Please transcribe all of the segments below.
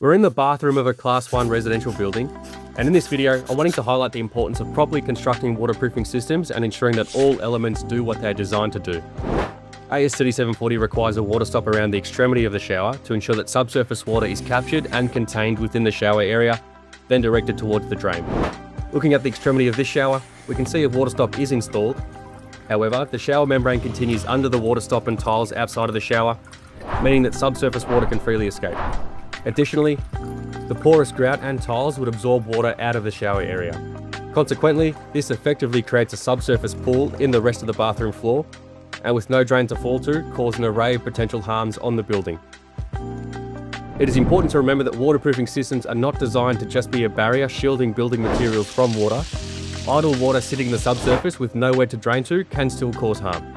We're in the bathroom of a Class 1 residential building, and in this video, I'm wanting to highlight the importance of properly constructing waterproofing systems and ensuring that all elements do what they are designed to do. AS 3740 requires a water stop around the extremity of the shower to ensure that subsurface water is captured and contained within the shower area, then directed towards the drain. Looking at the extremity of this shower, we can see a water stop is installed. However, the shower membrane continues under the water stop and tiles outside of the shower, meaning that subsurface water can freely escape. Additionally, the porous grout and tiles would absorb water out of the shower area. Consequently, this effectively creates a subsurface pool in the rest of the bathroom floor, and with no drain to fall to, cause an array of potential harms on the building. It is important to remember that waterproofing systems are not designed to just be a barrier shielding building materials from water. Idle water sitting in the subsurface with nowhere to drain to can still cause harm.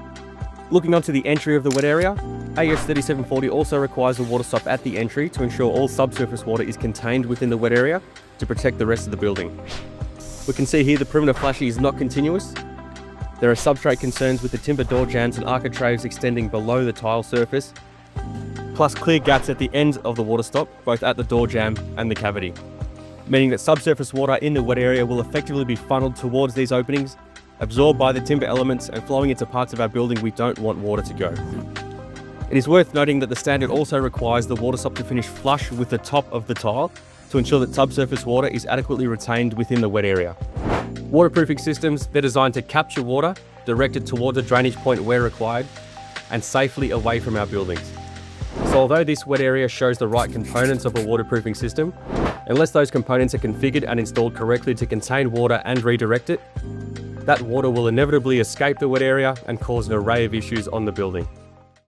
Looking onto the entry of the wet area, AS 3740 also requires a water stop at the entry to ensure all subsurface water is contained within the wet area to protect the rest of the building. We can see here the perimeter flashing is not continuous. There are substrate concerns with the timber door jambs and architraves extending below the tile surface, plus clear gaps at the ends of the water stop, both at the door jamb and the cavity, meaning that subsurface water in the wet area will effectively be funneled towards these openings, absorbed by the timber elements and flowing into parts of our building we don't want water to go. It is worth noting that the standard also requires the water stop to finish flush with the top of the tile to ensure that subsurface water is adequately retained within the wet area. Waterproofing systems, they're designed to capture water, direct it towards a drainage point where required, and safely away from our buildings. So although this wet area shows the right components of a waterproofing system, unless those components are configured and installed correctly to contain water and redirect it, that water will inevitably escape the wet area and cause an array of issues on the building.